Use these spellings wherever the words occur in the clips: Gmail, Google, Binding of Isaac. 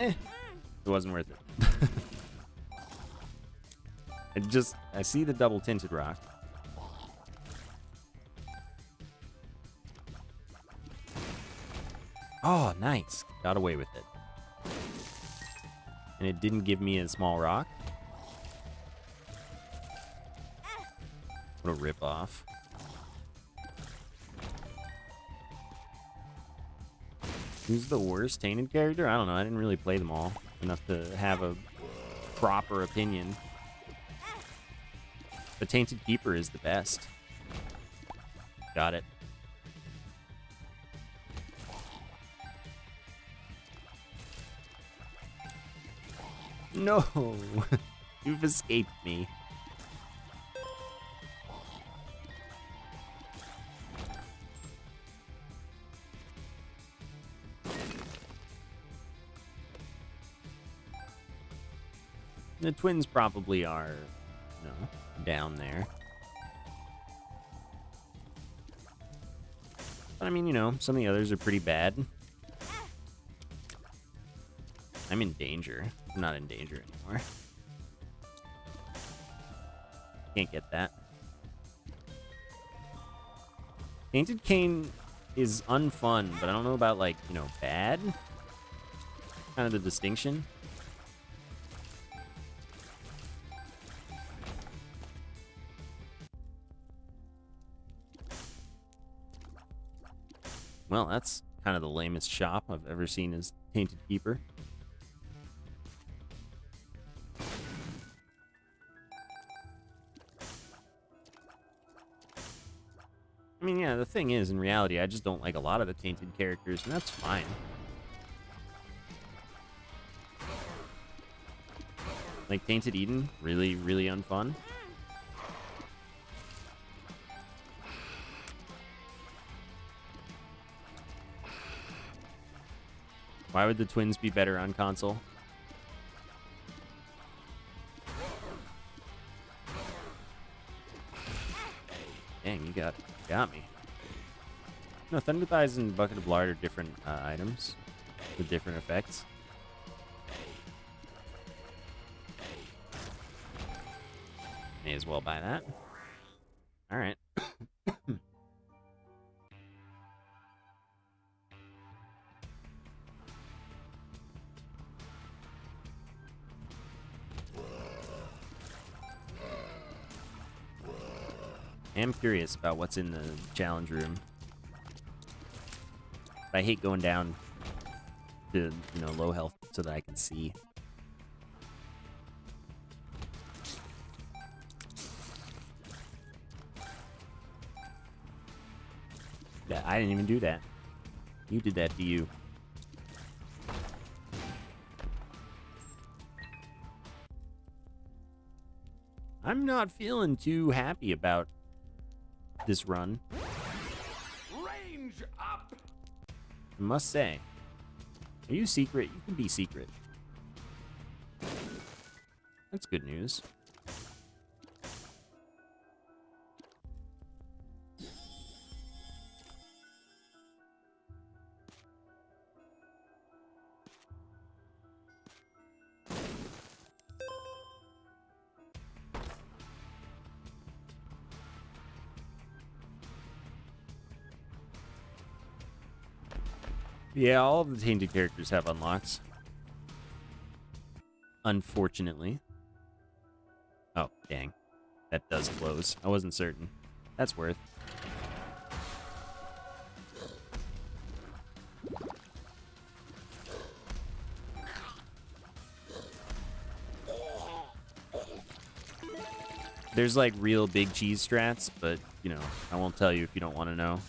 eh, it wasn't worth it. I see the double tinted rock. Oh, nice. Got away with it. And it didn't give me a small rock. What a rip off. Who's the worst tainted character? I don't know. I didn't really play them all enough to have a proper opinion. The Tainted Keeper is the best. Got it. No! You've escaped me. The twins probably are... no. Down there. But I mean, you know, some of the others are pretty bad. I'm in danger. I'm not in danger anymore. Can't get that. Tainted Cane is unfun, but I don't know about, like, you know, bad. Kind of the distinction. Well, that's kind of the lamest shop I've ever seen as Tainted Keeper. I mean, yeah, the thing is, in reality, I just don't like a lot of the Tainted characters, and that's fine. Like Tainted Eden, really, really unfun. Why would the twins be better on console? Dang, you got me. No, Thunder Thighs and Bucket of Lard are different items with different effects. May as well buy that. All right. I'm curious about what's in the challenge room. I hate going down to, you know, low health so that I can see. Yeah, I didn't even do that. You did that to you. I'm not feeling too happy about this run. Range up. I must say. Are you secret? You can be secret. That's good news. Yeah, all of the tainted characters have unlocks. Unfortunately. Oh, dang. That does close. I wasn't certain. That's worth. There's like real big cheese strats, but you know, I won't tell you if you don't want to know.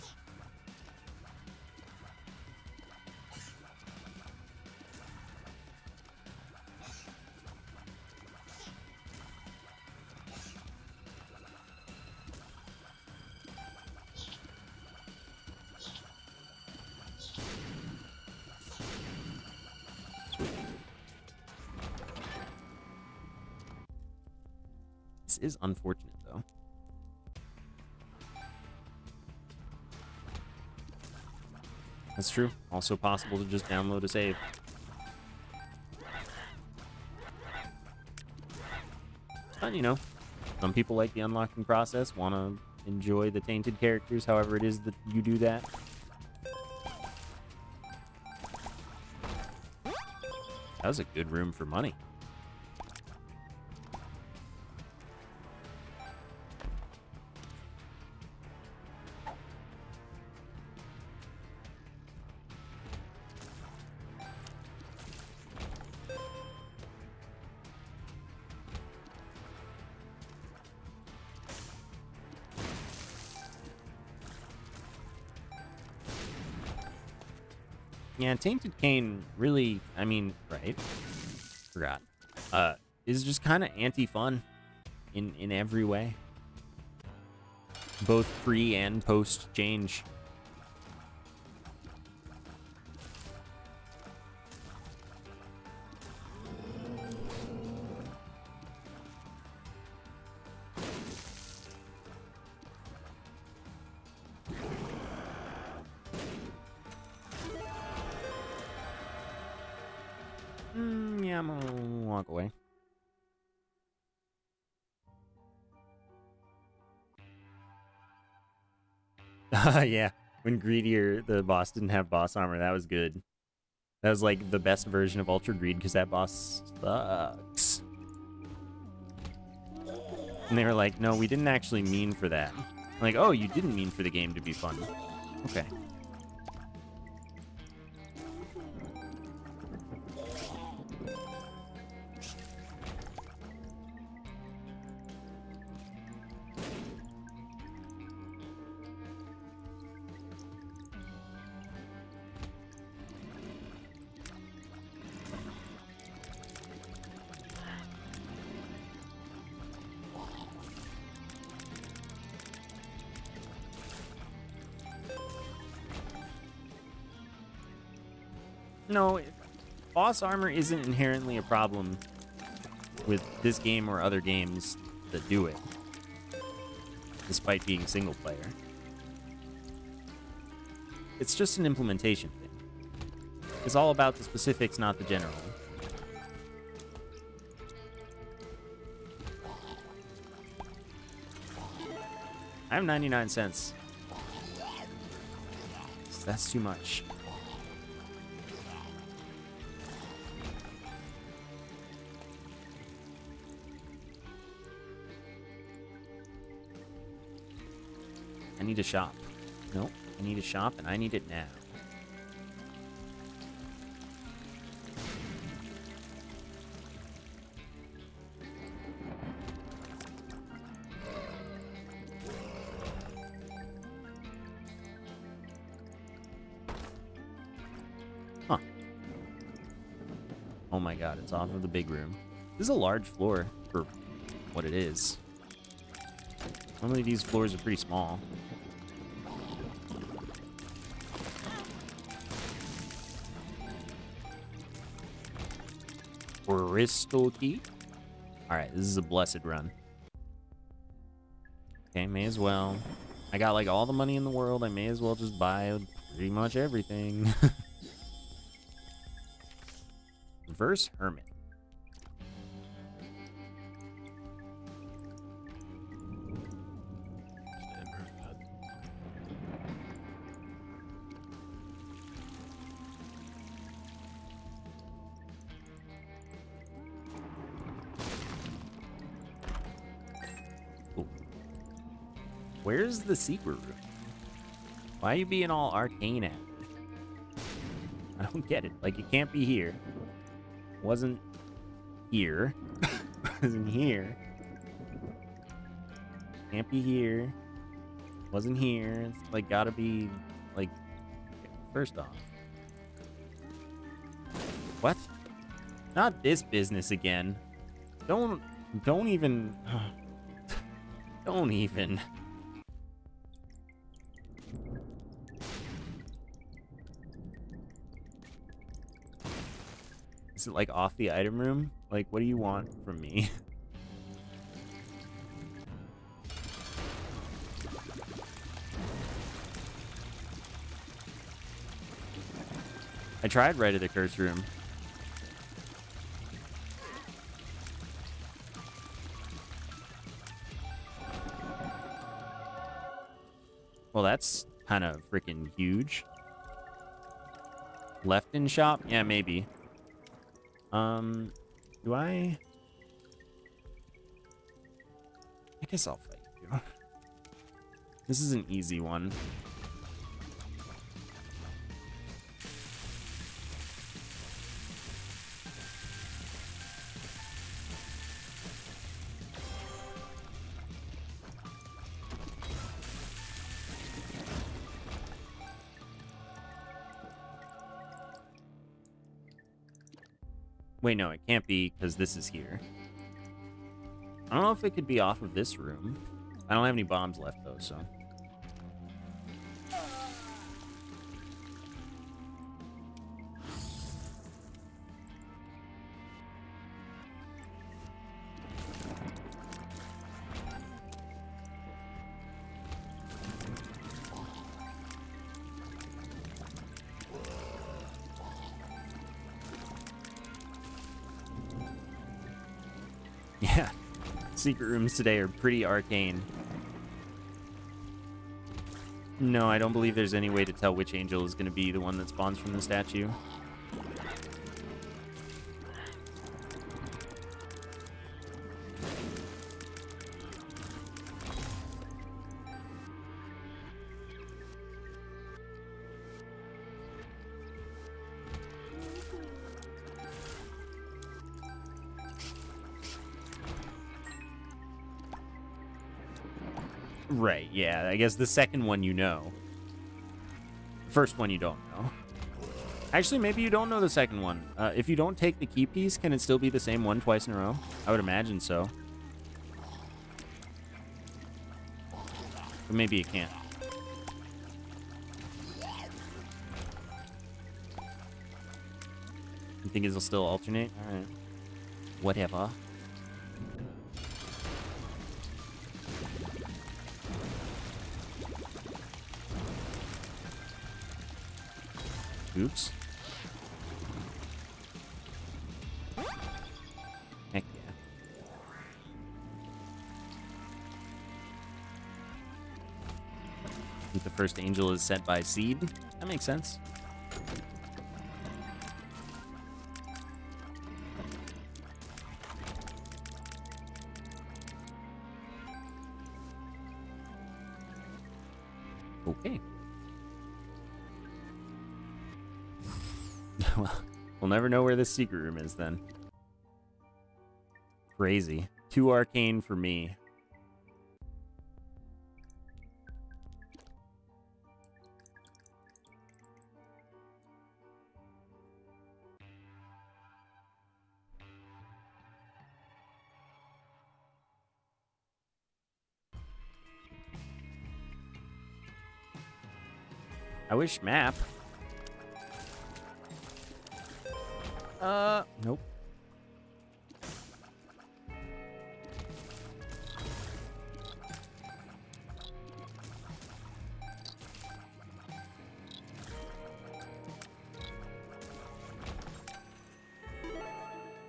Is unfortunate though. That's true. Also possible to just download a save. you know, some people like the unlocking process, want to enjoy the tainted characters, however it is that you do that. That was a good room for money. Yeah, Tainted Cane really, I mean, right? Forgot. Is just kind of anti-fun in every way. Both pre and post change. Yeah, when Greedier, the boss didn't have boss armor, that was good. That was like the best version of Ultra Greed, because that boss sucks. And they were like, no, we didn't actually mean for that. I'm like, oh, you didn't mean for the game to be fun. Okay. No, boss armor isn't inherently a problem with this game or other games that do it, despite being single player. It's just an implementation thing. It's all about the specifics, not the general. I have 99 cents. So that's too much. I need a shop. Nope, I need a shop and I need it now. Huh. Oh my god, it's off of the big room. This is a large floor for what it is. Normally these floors are pretty small. Crystal key. Alright, this is a blessed run. Okay, may as well. I got like all the money in the world. I may as well just buy pretty much everything. Reverse Hermit. Where's the secret room? Why are you being all arcane at me? I don't get it. Like, it can't be here. Wasn't here. Wasn't here. Can't be here. Wasn't here. It's like gotta be like, first off. What? Not this business again. Don't even, don't even. Is it like off the item room? Like, what do you want from me? I tried right at the curse room. Well, that's kind of freaking huge. Left in shop? Yeah, maybe. Do I? I guess I'll fight you. This is an easy one. Wait, no, it can't be, because this is here. I don't know if it could be off of this room. I don't have any bombs left, though, so... Secret rooms today are pretty arcane. No, I don't believe there's any way to tell which angel is going to be the one that spawns from the statue. Right, yeah, I guess the second one you know. The first one you don't know. Actually, maybe you don't know the second one. If you don't take the key piece, can it still be the same one twice in a row? I would imagine so. But maybe it can't. You think it'll still alternate? Alright. Whatever. Oops. Heck yeah. I think the first angel is set by seed. That makes sense. Okay. We'll never know where this secret room is then. Crazy. Too arcane for me. I wish map. Nope.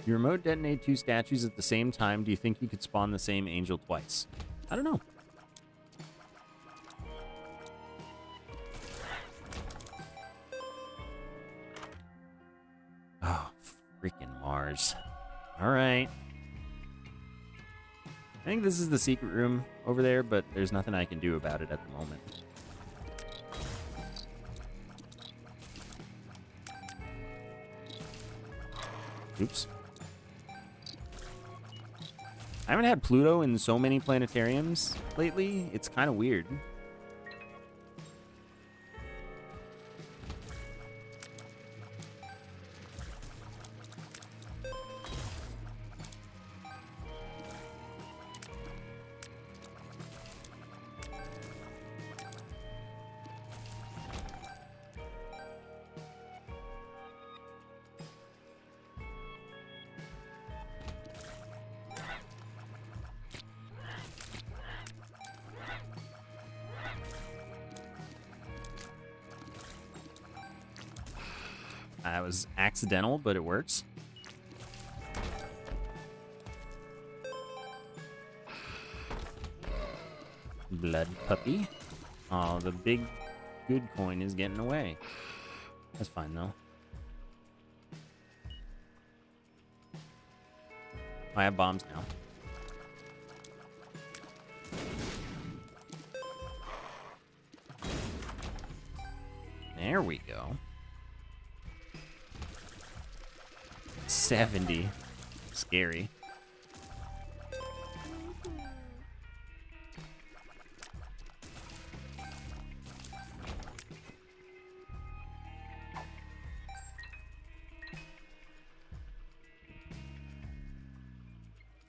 You remote detonate two statues at the same time. Do you think you could spawn the same angel twice? I don't know. Alright. I think this is the secret room over there, but there's nothing I can do about it at the moment. Oops. I haven't had Pluto in so many planetariums lately. It's kind of weird. That was accidental, but it works. Blood puppy. Oh, the big good coin is getting away. That's fine, though. I have bombs now. There we go. 70. Scary.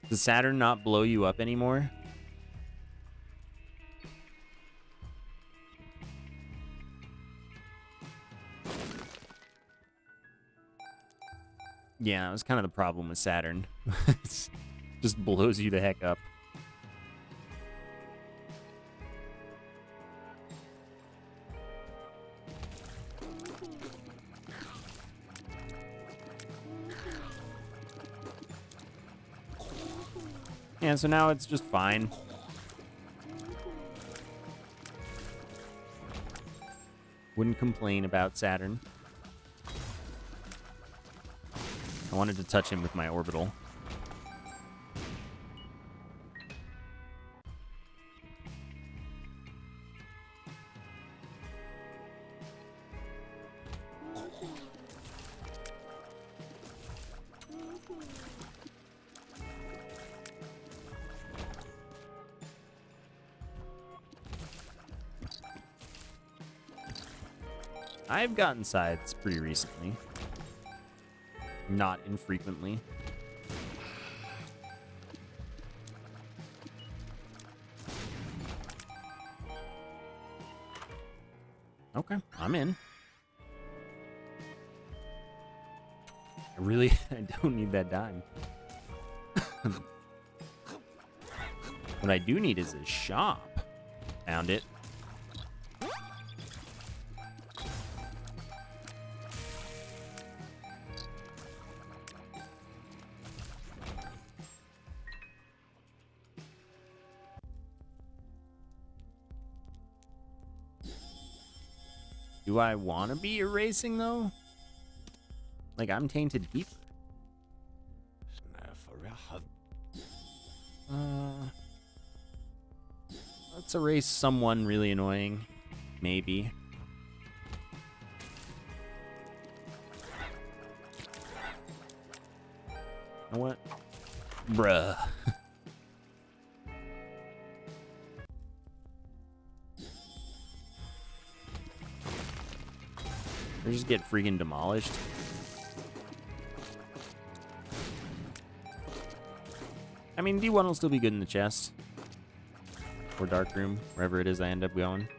Does Saturn not blow you up anymore? Yeah, that was kind of the problem with Saturn. It just blows you the heck up. Yeah, so now it's just fine. Wouldn't complain about Saturn. I wanted to touch him with my orbital. I've gotten scythes pretty recently. Not infrequently. Okay, I'm in. I don't need that dime. What I do need is a shop. Found it. Do I want to be erasing, though? Like, I'm tainted deep. Let's erase someone really annoying. Maybe. You know what? Bruh. Or just get freaking demolished. I mean, D1 will still be good in the chest. Or dark room, wherever it is I end up going.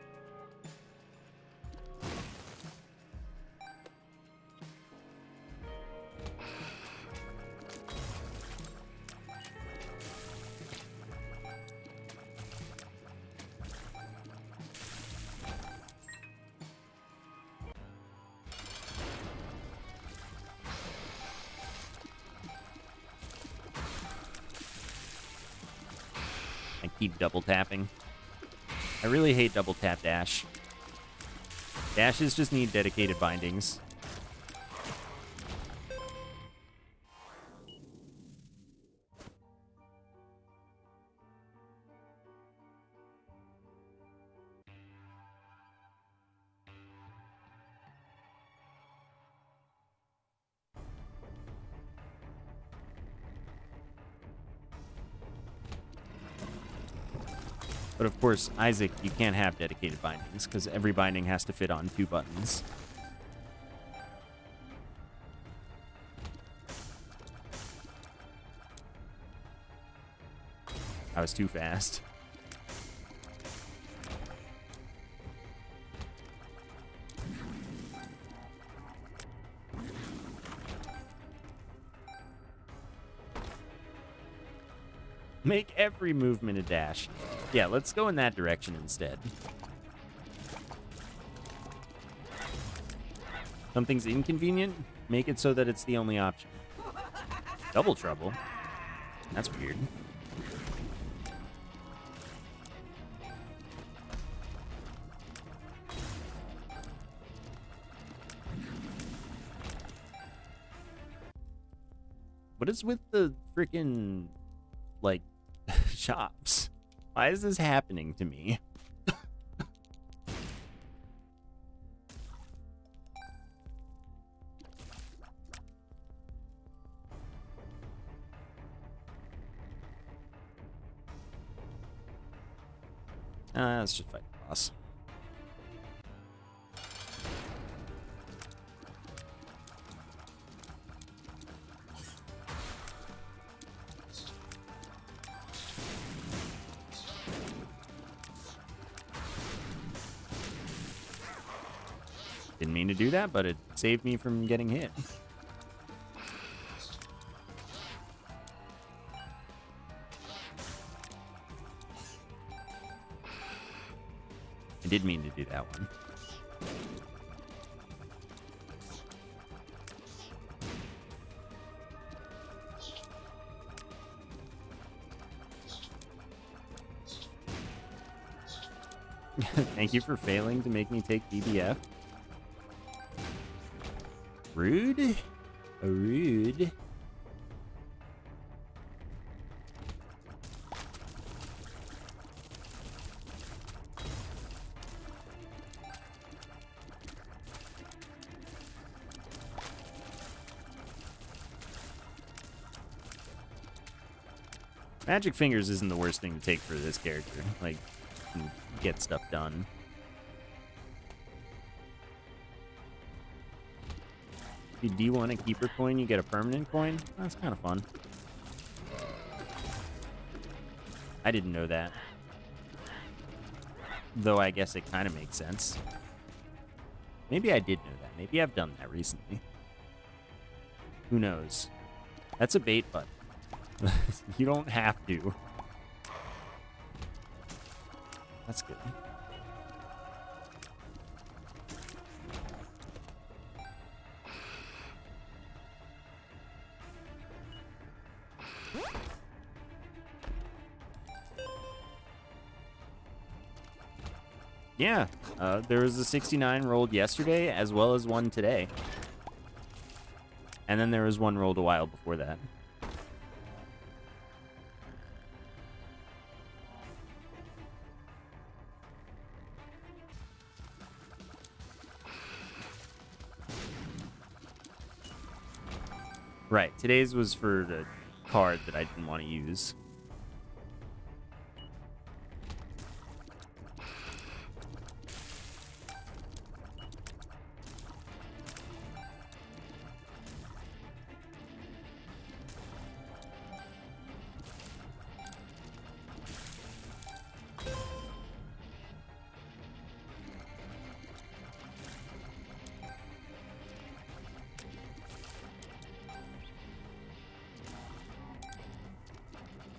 Keep double tapping. I really hate double tap dash. Dashes just need dedicated bindings. But of course, Isaac, you can't have dedicated bindings because every binding has to fit on 2 buttons. I was too fast. Make every movement a dash. Yeah, let's go in that direction instead. Something's inconvenient? Make it so that it's the only option. Double trouble? That's weird. What is with the freaking, like, shops? Why is this happening to me? Let's just fight the boss. Didn't mean to do that, but it saved me from getting hit. I did mean to do that one. Thank you for failing to make me take DBF. Rude? Rude. Magic Fingers isn't the worst thing to take for this character. Like, you can get stuff done. If you do want a keeper coin, you get a permanent coin. That's kind of fun. I didn't know that. Though I guess it kind of makes sense. Maybe I did know that. Maybe I've done that recently. Who knows? That's a bait button. You don't have to. That's good. Yeah, there was a 69 rolled yesterday, as well as one today. And then there was one rolled a while before that. Right, today's was for the card that I didn't want to use.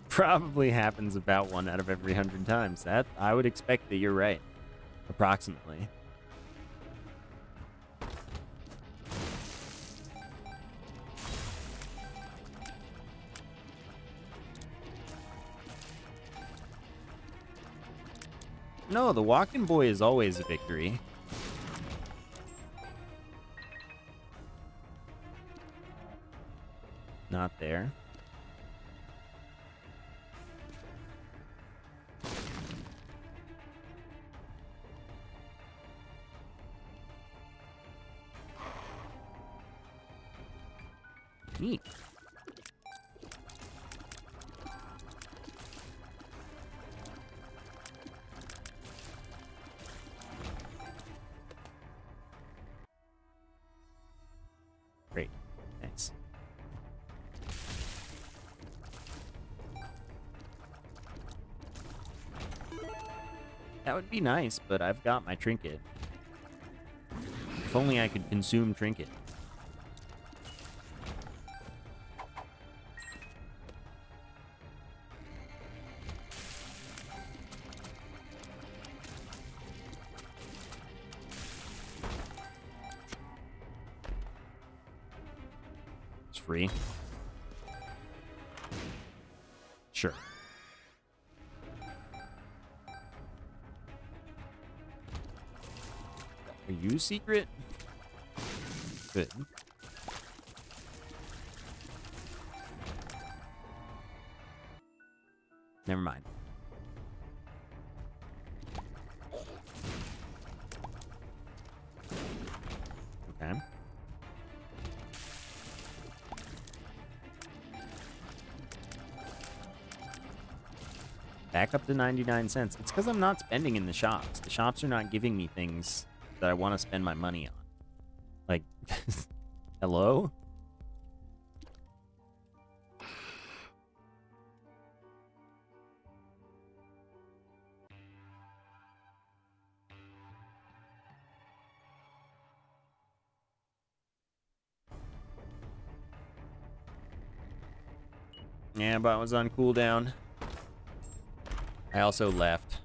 Probably happens about 1 out of every 100 times. That I would expect that you're right, approximately. No, the walking boy is always a victory. Not there. Neat. Great. Thanks. That would be nice, but I've got my trinket. If only I could consume trinket. Free. Sure. Are you secret? Good. Never mind. Okay. Back up to 99 cents. It's because I'm not spending in the shops. The shops are not giving me things that I want to spend my money on. Like, hello? Yeah, bot was on cooldown. I also left.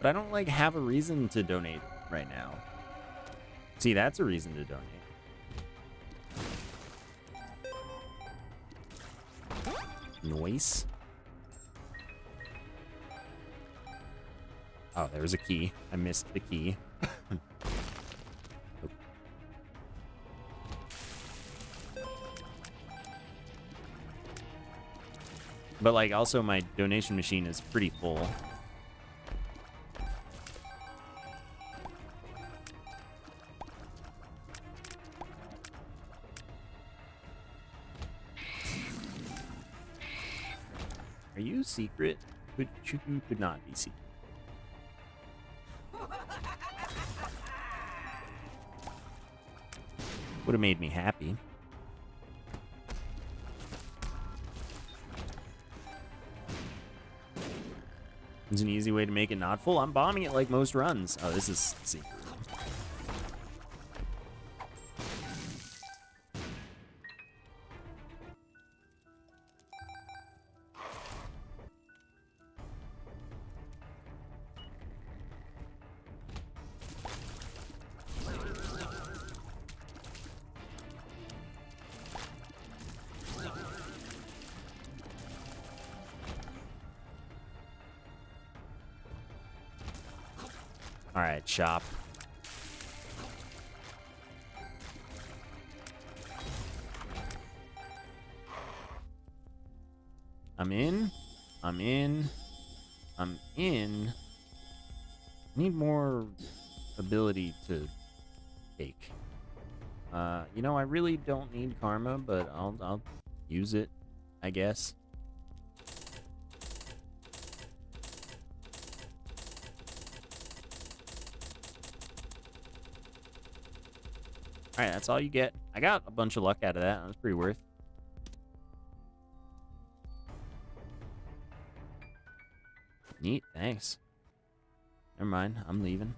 But I don't, like, have a reason to donate right now. See, that's a reason to donate. Noise. Oh, there was a key. I missed the key. Oh. But, like, also my donation machine is pretty full. Are you secret? You could not be secret. Would have made me happy. There's an easy way to make it not full. I'm bombing it like most runs. Oh, this is secret. Shop. I'm in. I'm in. I'm in. Need more ability to take. You know, I really don't need karma, but I'll use it, I guess. All right, that's all you get. I got a bunch of luck out of that. That was pretty worth. Neat, thanks. Never mind, I'm leaving.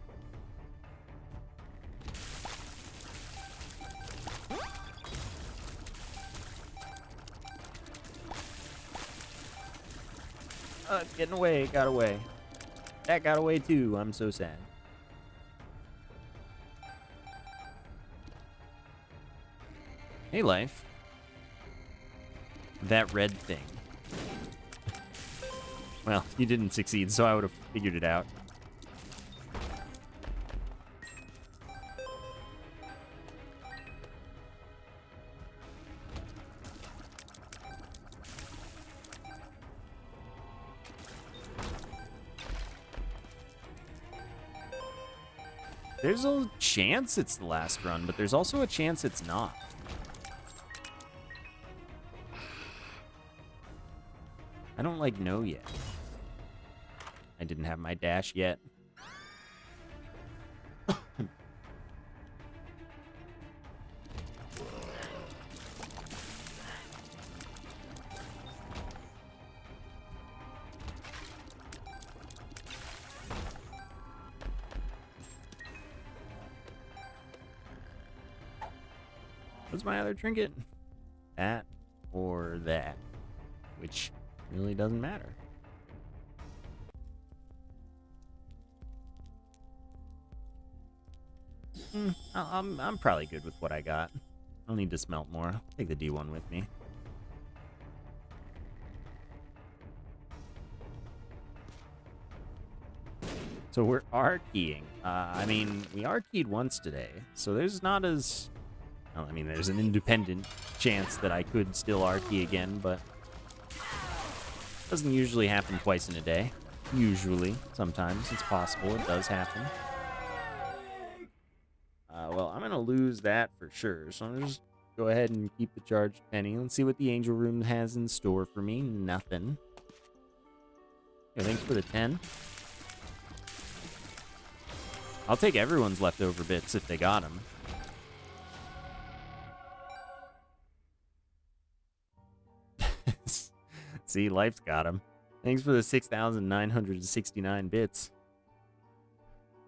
Getting away, got away. That got away too, I'm so sad. Hey, life. That red thing. Well, you didn't succeed, so I would have figured it out. There's a chance it's the last run, but there's also a chance it's not. I don't, like, know yet. I didn't have my dash yet. What's my other trinket? That or that, which really doesn't matter. I'm probably good with what I got. I'll need to smelt more. I'll take the D1 with me. So we're R-keying. I mean, we R-keyed once today, so there's not as... Well, I mean, there's an independent chance that I could still R-key again, but... Doesn't usually happen twice in a day. Usually. Sometimes. It's possible. It does happen. Well, I'm gonna lose that for sure, so I'm just... Go ahead and keep the charged penny. Let's see what the angel room has in store for me. Nothing. Okay, thanks for the 10. I'll take everyone's leftover bits if they got them. See, life's got them. Thanks for the 6,969 bits.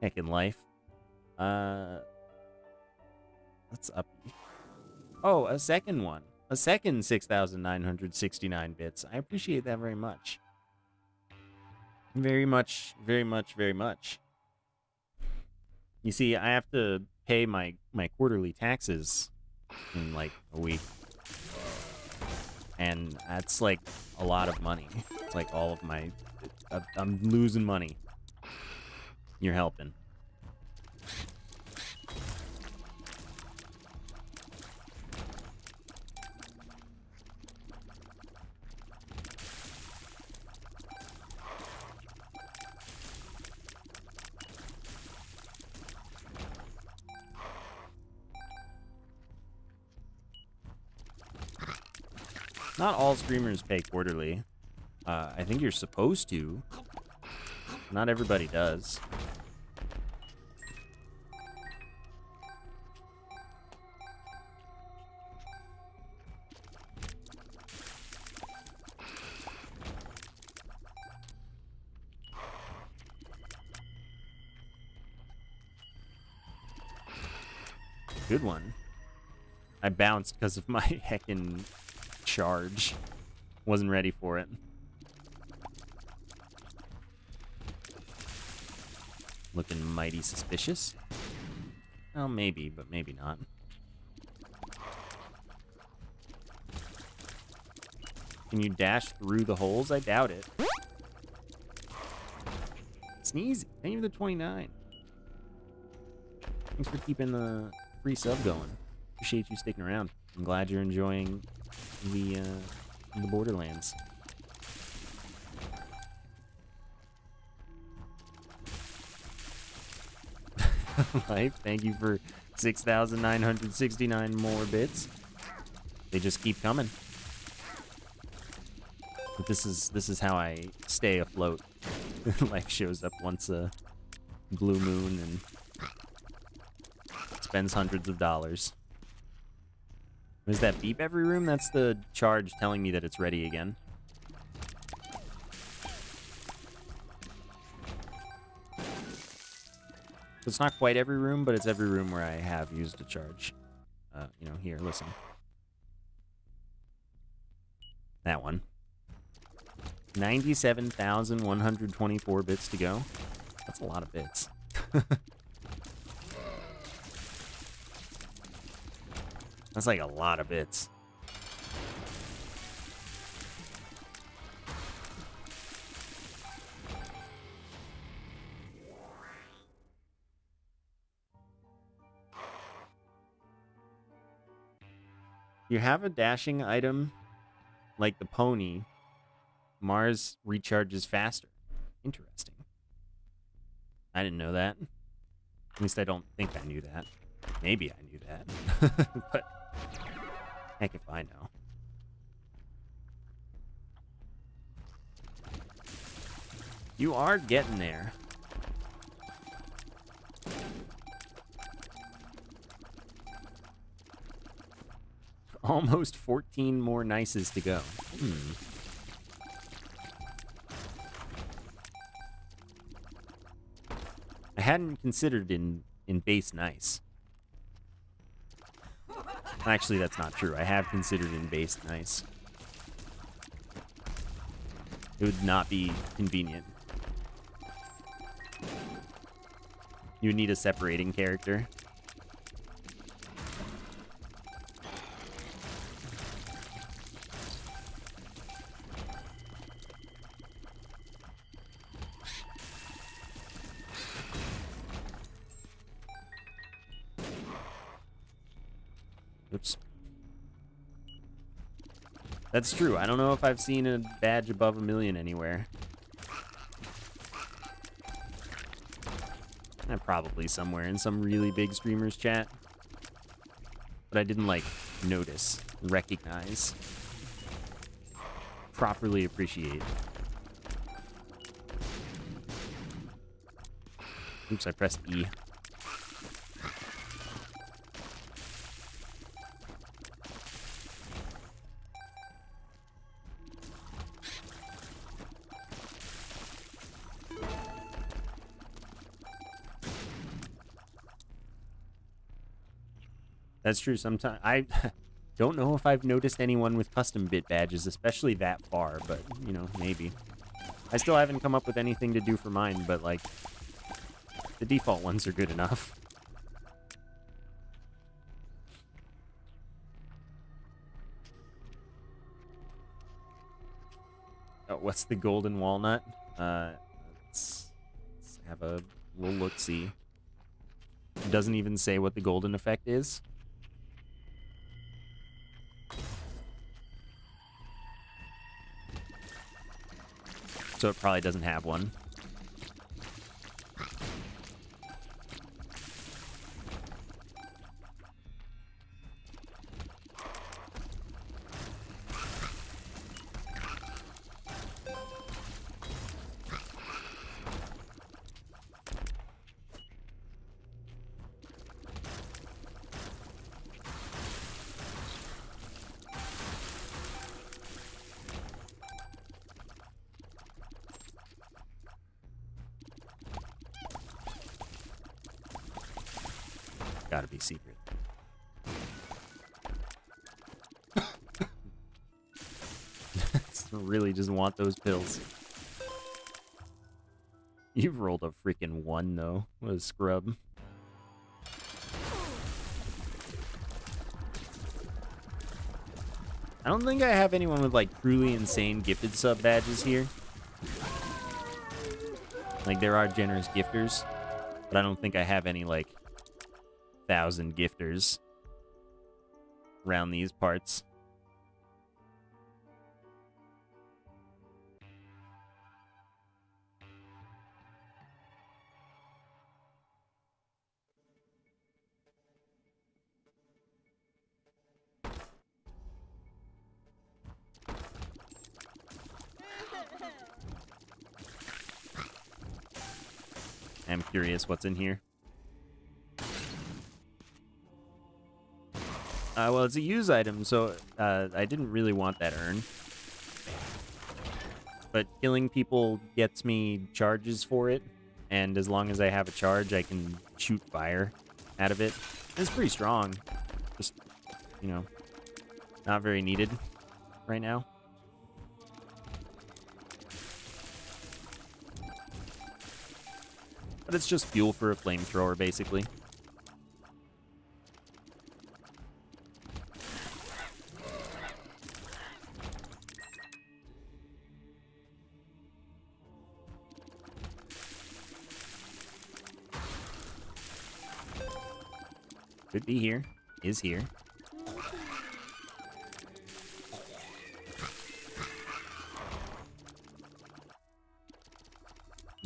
Heckin' life. Let's up. Oh, a second one. A second 6,969 bits. I appreciate that very much. Very much, very much, very much. You see, I have to pay my quarterly taxes in, like, a week. And that's, like, a lot of money. It's, like, all of my... I'm losing money. You're helping. Not all streamers pay quarterly. I think you're supposed to. Not everybody does. Good one. I bounced because of my heckin' charge. Wasn't ready for it. Looking mighty suspicious. Well, maybe, but maybe not. Can you dash through the holes? I doubt it. Sneezy. Thank you for the 29. Thanks for keeping the free sub going. Appreciate you sticking around. I'm glad you're enjoying the Borderlands. Life, thank you for 6,969 more bits. They just keep coming. But this is how I stay afloat. Life shows up once a blue moon and spends hundreds of dollars. Is that beep every room? That's the charge telling me that it's ready again. So it's not quite every room, but it's every room where I have used a charge. You know, here, listen. That one. 97,124 bits to go. That's a lot of bits. That's like a lot of bits. You have a dashing item like the pony. Mars recharges faster. Interesting. I didn't know that. At least I don't think I knew that. Maybe I knew that. But... heck if I know. You are getting there. Almost 14 more nices to go. I hadn't considered in base nice. Actually, that's not true. I have considered in base nice. It would not be convenient. You would need a separating character. Oops. That's true. I don't know if I've seen a badge above 1 million anywhere. Probably somewhere in some really big streamer's chat. But I didn't, like, notice, recognize, properly appreciate. Oops, I pressed E. That's true. Sometimes I don't know if I've noticed anyone with custom bit badges, especially that far, but, you know, maybe. I still haven't come up with anything to do for mine, but, like, the default ones are good enough. Oh, what's the golden walnut? Let's have a little look-see. It doesn't even say what the golden effect is. So it probably doesn't have one. Gotta be secret. Really just want those pills. You've rolled a freaking 1 though. What a scrub. I don't think I have anyone with, like, truly insane gifted sub badges here. Like, there are generous gifters, but I don't think I have any, like, 1,000 gifters around these parts. I'm curious what's in here. Well, it's a use item, so I didn't really want that urn. But killing people gets me charges for it, and as long as I have a charge, I can shoot fire out of it. It's pretty strong. Just, you know, not very needed right now. But it's just fuel for a flamethrower, basically. Could be here, is here.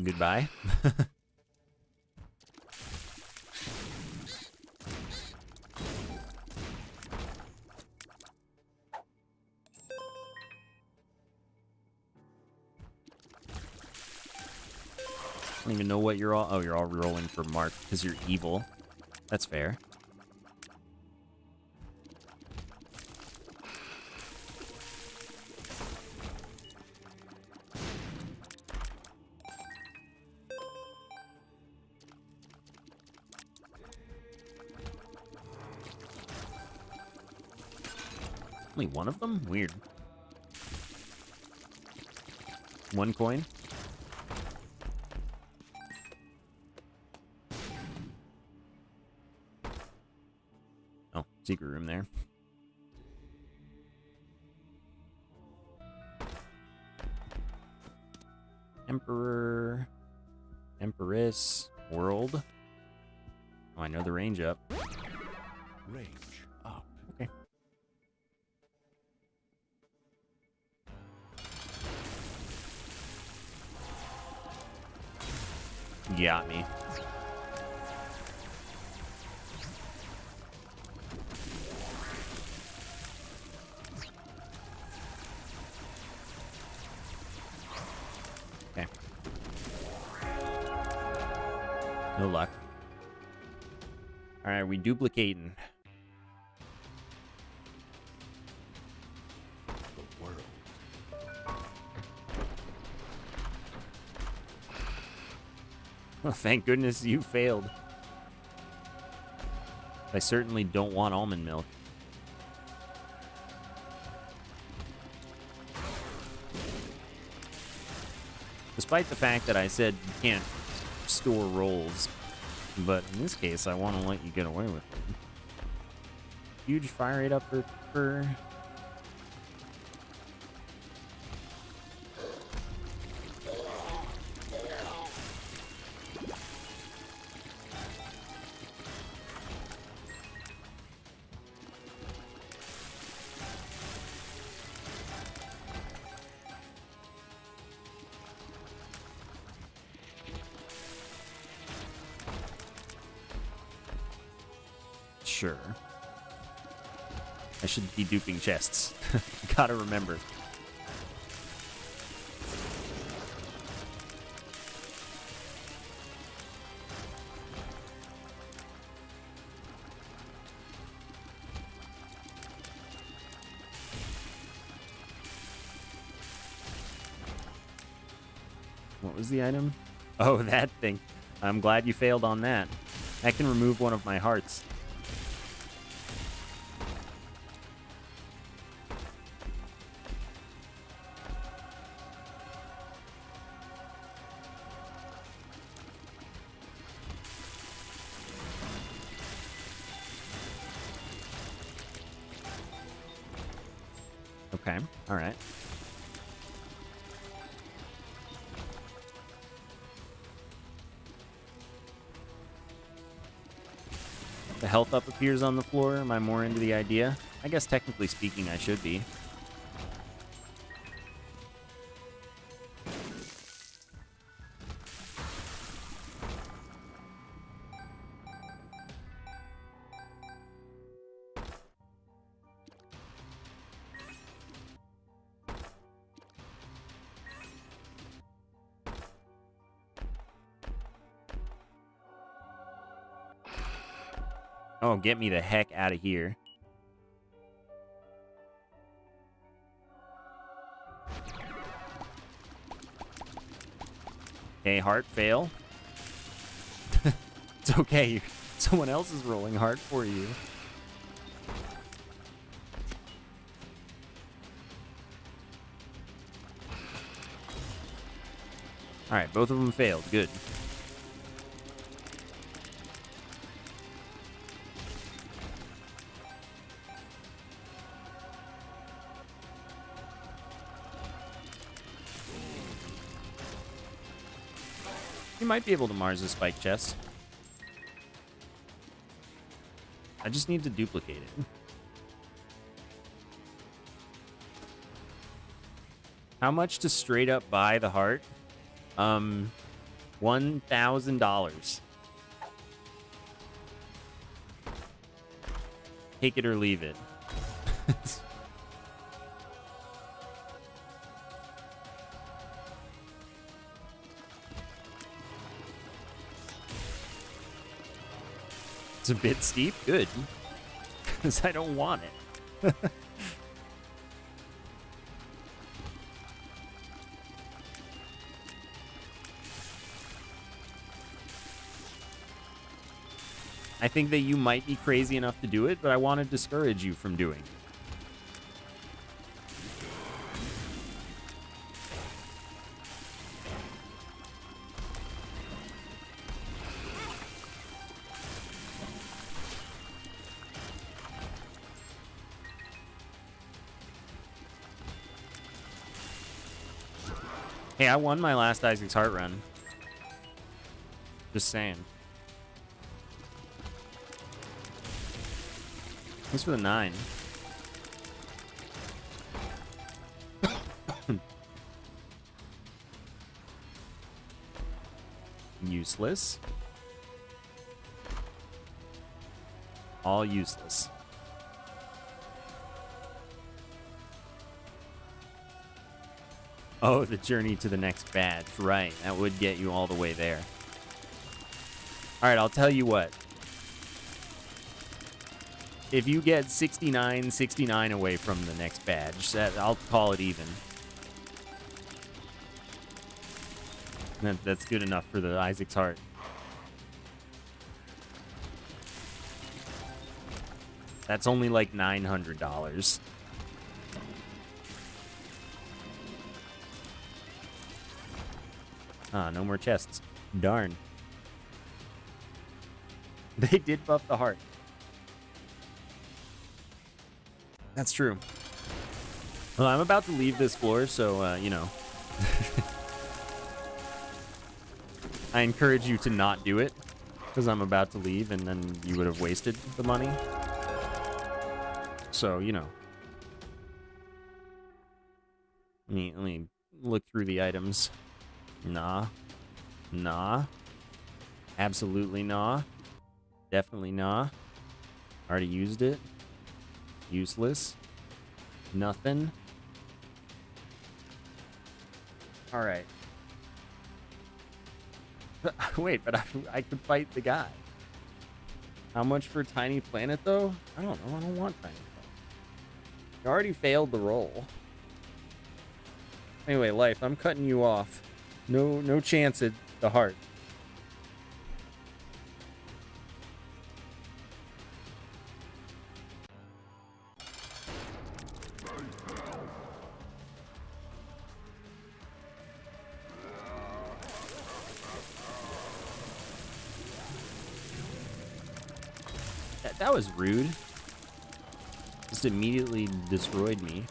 Goodbye. I don't even know what you're all... Oh, you're all rolling for Mark because you're evil. That's fair. Only one of them? Weird. 1 coin? Oh, secret room there. Emperor. Empress. World. Oh, I know the range up. Range up. Okay. Got me. Okay. No luck. Alright, we duplicating. Well, thank goodness you failed. I certainly don't want almond milk. Despite the fact that I said you can't store rolls, but in this case, I want to let you get away with it. Huge fire rate up for... Sure. I shouldn't be duping chests. Gotta remember. What was the item? Oh, that thing. I'm glad you failed on that. I can remove one of my hearts. Okay, all right. The health up appears on the floor. Am I more into the idea? I guess technically speaking, I should be. Oh, get me the heck out of here. Okay, heart fail. It's okay. Someone else is rolling hard for you. All right, both of them failed. Good. You might be able to Mars the spike chest. I just need to duplicate it. How much to straight up buy the heart? $1,000. Take it or leave it. A bit steep, good, because I don't want it. I think that you might be crazy enough to do it, but I want to discourage you from doing it. Hey, I won my last Isaac's Heart run. Just saying. Thanks for the 9. You useless. All useless. Oh, the journey to the next badge. Right, that would get you all the way there. Alright, I'll tell you what. If you get 69 away from the next badge, that, I'll call it even. That's good enough for the Isaac's heart. That's only like $900. Ah, no more chests. Darn. They did buff the heart. That's true. Well, I'm about to leave this floor, so, you know. I encourage you to not do it, because I'm about to leave, and then you would have wasted the money. So, you know. Let me look through the items. Nah. Nah. Absolutely nah. Definitely nah. Already used it. Useless. Nothing. Alright. Wait, but I could fight the guy. How much for Tiny Planet, though? I don't know. I don't want Tiny Planet. You already failed the roll. Anyway, Life, I'm cutting you off. No chance at the heart. That was rude. Just immediately destroyed me.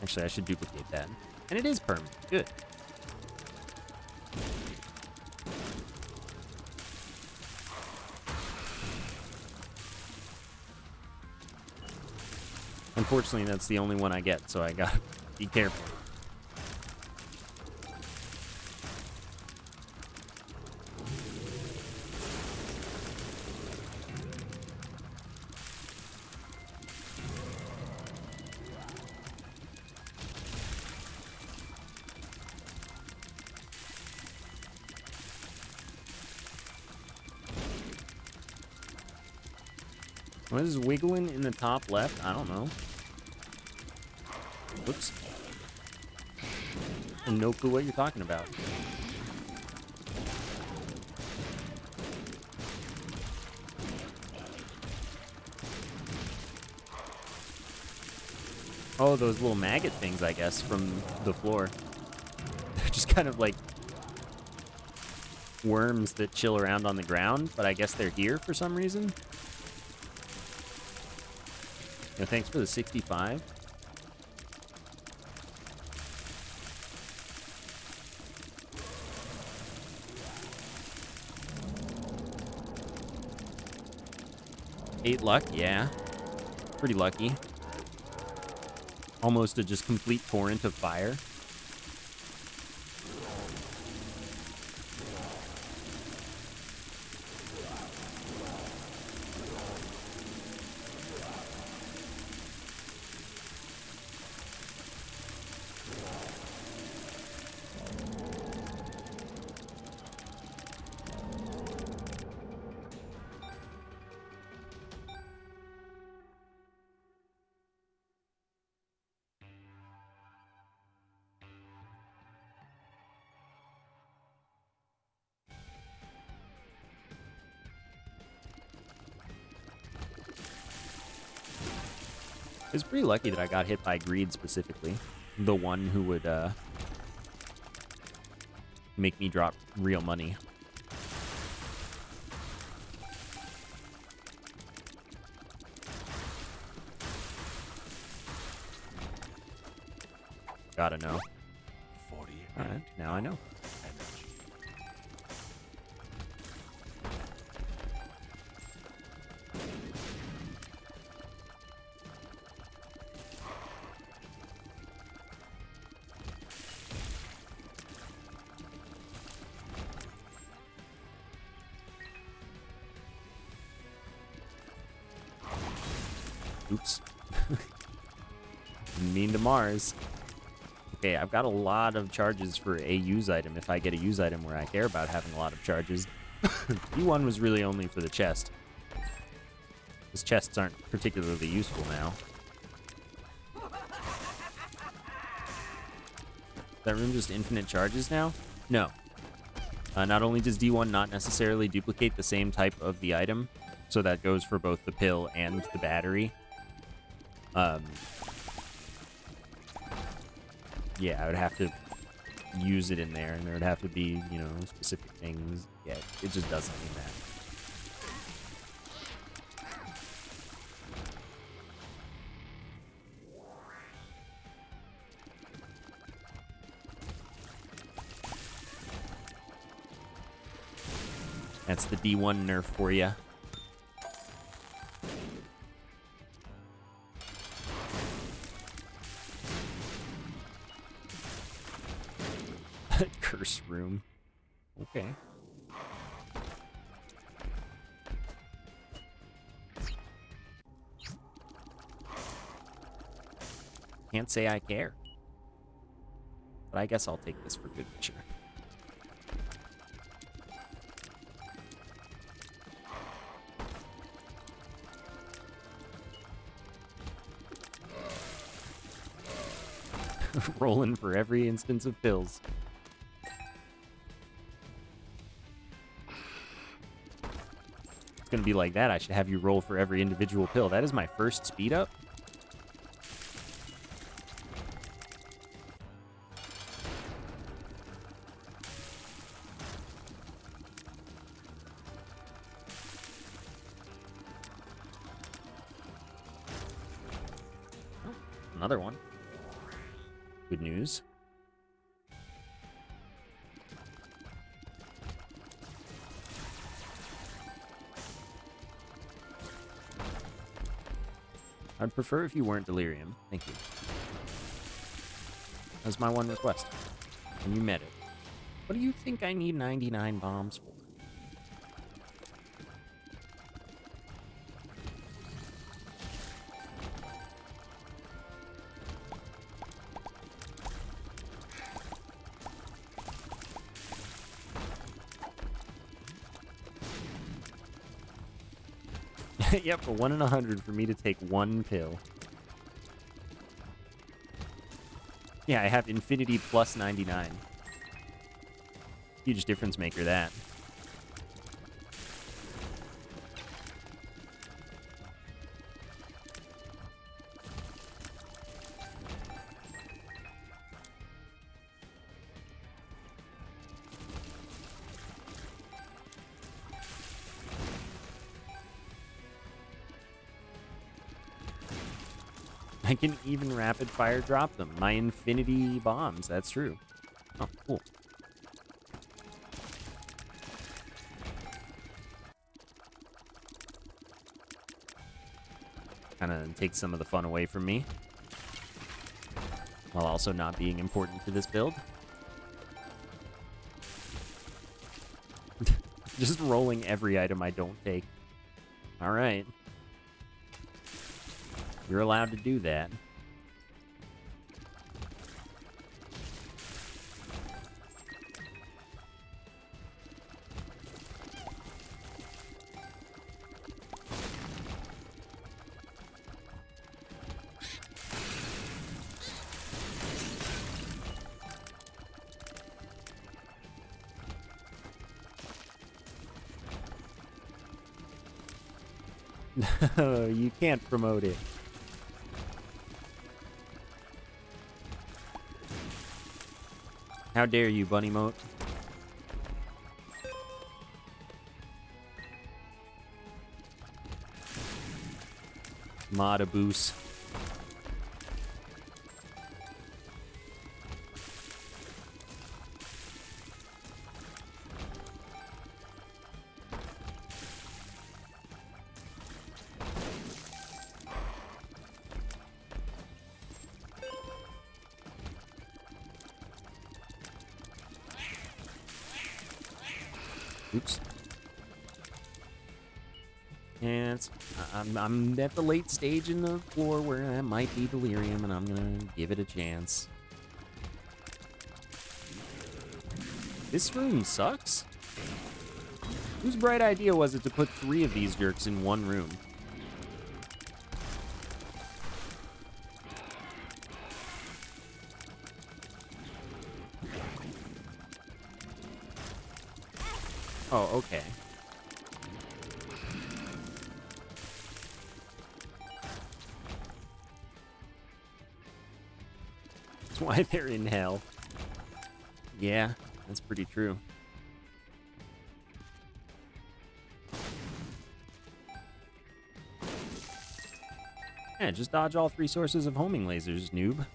Actually, I should duplicate that. And it is permanent. Good. Unfortunately, that's the only one I get, so I gotta be careful. What is wiggling in the top left? I don't know. Whoops. I have no clue what you're talking about. Oh, those little maggot things, I guess, from the floor. They're just kind of like worms that chill around on the ground, but I guess they're here for some reason. No, thanks for the 65. Eight luck, yeah. Pretty lucky. Almost a just complete torrent of fire. It's pretty lucky that I got hit by Greed specifically. The one who would make me drop real money. Gotta know. Alright, now I know. Oops. Mean to Mars. Okay, I've got a lot of charges for a use item if I get a use item where I care about having a lot of charges. E1 was really only for the chest. These chests aren't particularly useful now. Is that room just infinite charges now? No. Not only does D1 not necessarily duplicate the same type of the item, so that goes for both the pill and the battery. Yeah, I would have to use it in there, and there would have to be, you know, specific things. Yeah, it just doesn't mean that. That's the D1 nerf for you. Curse room. Okay. Can't say I care. But I guess I'll take this for good measure. Rolling for every instance of pills. It's gonna be like that. I should have you roll for every individual pill. That is my first speed up. Oh, another one. Good news. I'd prefer if you weren't delirium. Thank you. That was my one request. And you met it. What do you think I need 99 bombs for? Yep, a 1 in 100 for me to take one pill. Yeah, I have infinity plus 99. Huge difference maker, that. I can even rapid fire drop them. My infinity bombs, that's true. Oh, cool. Kinda takes some of the fun away from me. While also not being important to this build. Just rolling every item I don't take. Alright. You're allowed to do that. No, you can't promote it. How dare you, Bunny Moat? Modabuse. Yeah, I'm at the late stage in the floor where that might be delirium, and I'm gonna give it a chance. This room sucks. Whose bright idea was it to put 3 of these jerks in one room? Oh, okay. That's why they're in hell. Yeah, that's pretty true. Yeah, just dodge all 3 sources of homing lasers, noob.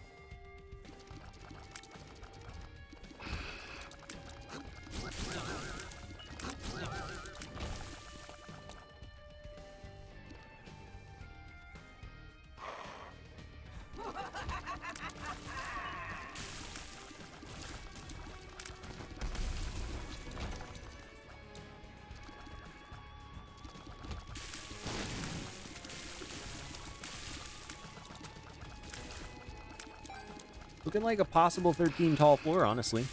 Looking like a possible 13 tall floor, honestly.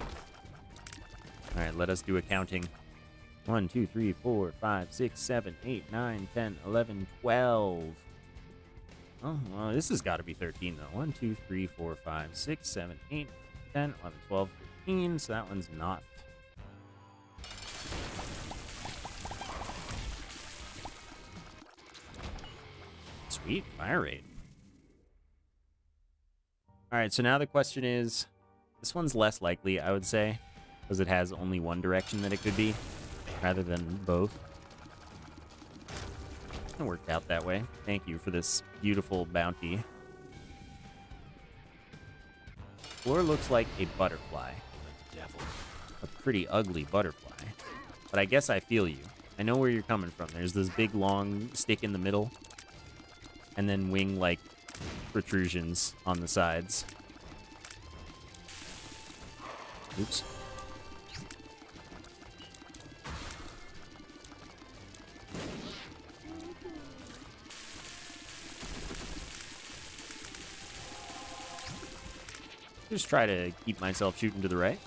All right, let us do accounting. 1, 2, 3, 4, 5, 6, 7, 8, 9, 10, 11, 12. Oh, well, this has got to be 13, though. 1, 2, 3, 4, 5, 6, 7, 8, 10, 11, 12, 13. So that one's not. Sweet, fire rate. All right, so now the question is, this one's less likely, I would say, because it has only one direction that it could be, rather than both. It worked out that way. Thank you for this beautiful bounty. Floor looks like a butterfly. The devil. A pretty ugly butterfly. But I guess I feel you. I know where you're coming from. There's this big long stick in the middle, and then wing-like protrusions on the sides. Oops. Just try to keep myself shooting to the right.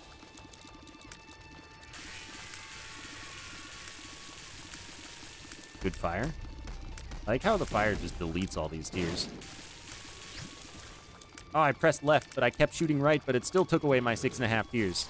Good fire. I like how the fire just deletes all these tiers. Oh, I pressed left, but I kept shooting right, but it still took away my 6.5 tiers.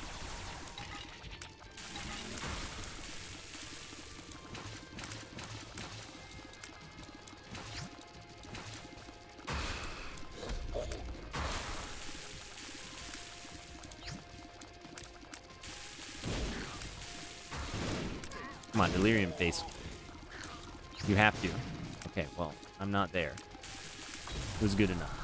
Come on, delirium face. You have to. Okay, well, I'm not there. It was good enough.